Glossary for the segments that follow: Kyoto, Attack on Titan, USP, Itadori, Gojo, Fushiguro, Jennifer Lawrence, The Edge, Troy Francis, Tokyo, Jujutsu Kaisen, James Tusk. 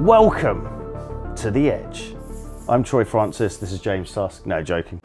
Welcome to The Edge. I'm Troy Francis, this is James Tusk. No, joking.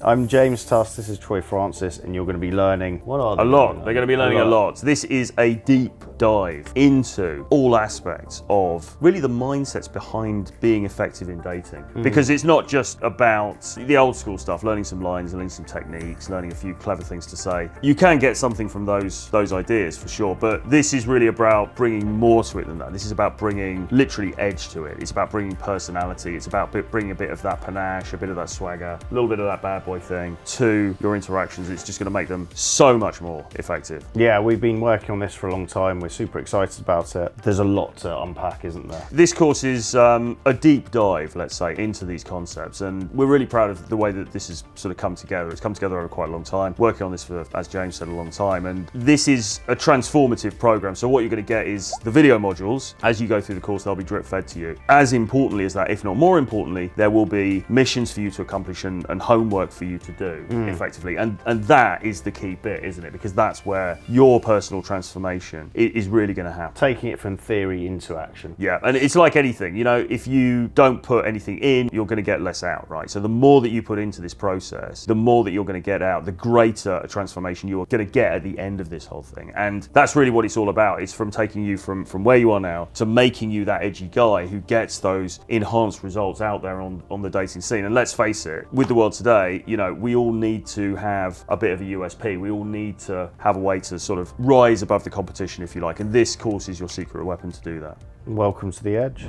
I'm James Tusk, this is Troy Francis, and you're going to be learning a lot. They're going to be learning a lot. So this is a deep dive into all aspects of really the mindsets behind being effective in dating. Because it's not just about the old school stuff, learning some lines, learning some techniques, learning a few clever things to say. You can get something from those ideas for sure, but this is really about bringing more to it than that. This is about bringing literally edge to it. It's about bringing personality. It's about bringing a bit of that panache, a bit of that swagger, a little bit of that bad thing to your interactions. It's just going to make them so much more effective. Yeah, we've been working on this for a long time. We're super excited about it. There's a lot to unpack, isn't there? This course is a deep dive, let's say, into these concepts, and we're really proud of the way that this has sort of come together. It's come together over quite a long time, working on this for, as James said, a long time, and this is a transformative program. So what you're going to get is the video modules. As you go through the course, they'll be drip fed to you. As importantly as that, if not more importantly, there will be missions for you to accomplish and homework for you to do effectively, and that is the key bit, isn't it? Because that's where your personal transformation is really going to happen. Taking it from theory into action. Yeah, and it's like anything, you know, if you don't put anything in, you're going to get less out, right? So the more that you put into this process, the more that you're going to get out, the greater a transformation you're going to get at the end of this whole thing. And that's really what it's all about. It's from taking you from where you are now to making you that edgy guy who gets those enhanced results out there on the dating scene. And let's face it, with the world today, you know, we all need to have a bit of a USP. We all need to have a way to sort of rise above the competition, if you like, and this course is your secret weapon to do that. Welcome to The Edge.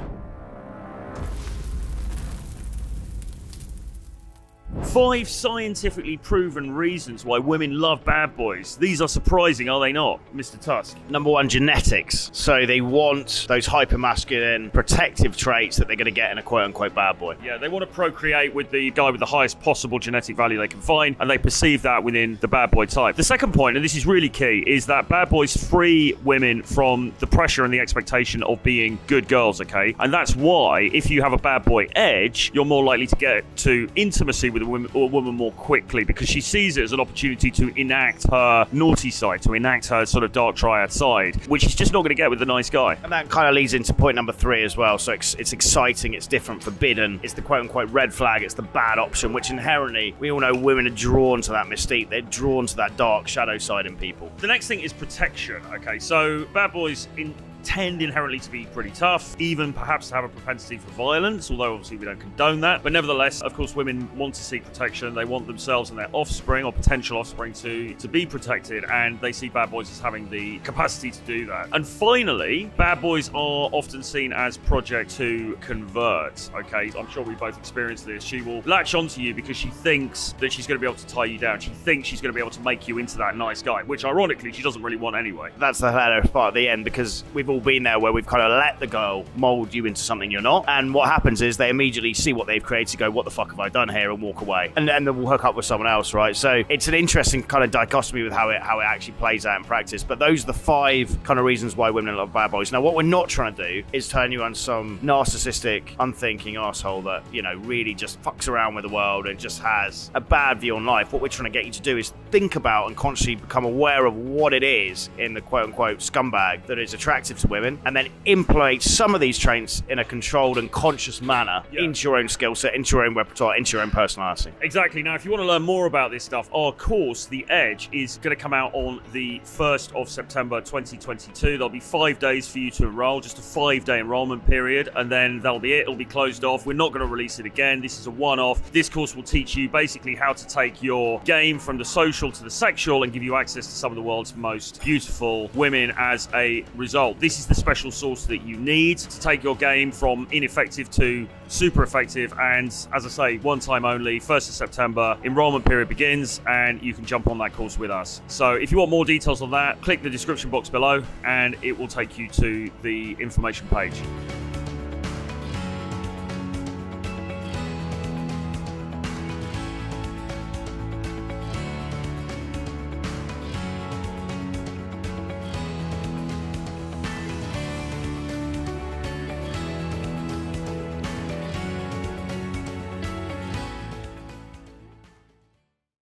Five scientifically proven reasons why women love bad boys. These are surprising, are they not, Mr. Tusk? Number 1, genetics. So they want those hypermasculine protective traits that they're going to get in a quote-unquote bad boy. Yeah, they want to procreate with the guy with the highest possible genetic value they can find, and they perceive that within the bad boy type. The second point, and this is really key, is that bad boys free women from the pressure and the expectation of being good girls, okay? And that's why, if you have a bad boy edge, you're more likely to get to intimacy with a woman more quickly, because she sees it as an opportunity to enact her naughty side, to enact her sort of dark triad side, which she's just not going to get with the nice guy. And that kind of leads into point number 3 as well. So it's exciting, it's different, forbidden. It's the quote-unquote red flag, it's the bad option, which inherently, we all know women are drawn to that mystique. They're drawn to that dark shadow side in people. The next thing is protection, okay? So bad boys tend inherently to be pretty tough, even perhaps to have a propensity for violence, although obviously we don't condone that. But nevertheless, of course, women want to seek protection. They want themselves and their offspring or potential offspring to be protected, and they see bad boys as having the capacity to do that. And finally, bad boys are often seen as project to convert, okay? I'm sure we both experienced this. She will latch onto you because she thinks that she's going to be able to tie you down. She thinks she's going to be able to make you into that nice guy, which ironically, she doesn't really want anyway. That's the hardest part at the end, because we've all been there where we've kind of let the girl mold you into something you're not, and what happens is they immediately see what they've created, go, what the fuck have I done here, and walk away, and then they'll hook up with someone else, right? So it's an interesting kind of dichotomy with how it actually plays out in practice. But those are the 5 kind of reasons why women love bad boys. Now, what we're not trying to do is turn you on some narcissistic, unthinking asshole that, you know, really just fucks around with the world and just has a bad view on life. What we're trying to get you to do is think about and consciously become aware of what it is in the quote-unquote scumbag that is attractive to women, and then employ some of these traits in a controlled and conscious manner into your own skill set, into your own repertoire, into your own personality. Exactly. Now, if you want to learn more about this stuff, our course, The Edge, is going to come out on the 1st of September 2022. There'll be 5 days for you to enroll, just a 5-day enrollment period, and then that'll be it. It'll be closed off. We're not going to release it again. This is a one-off. This course will teach you basically how to take your game from the social to the sexual and give you access to some of the world's most beautiful women as a result. This is the special sauce that you need to take your game from ineffective to super effective. And as I say, one time only, 1st of September, enrollment period begins, and you can jump on that course with us. So if you want more details on that, click the description box below and it will take you to the information page.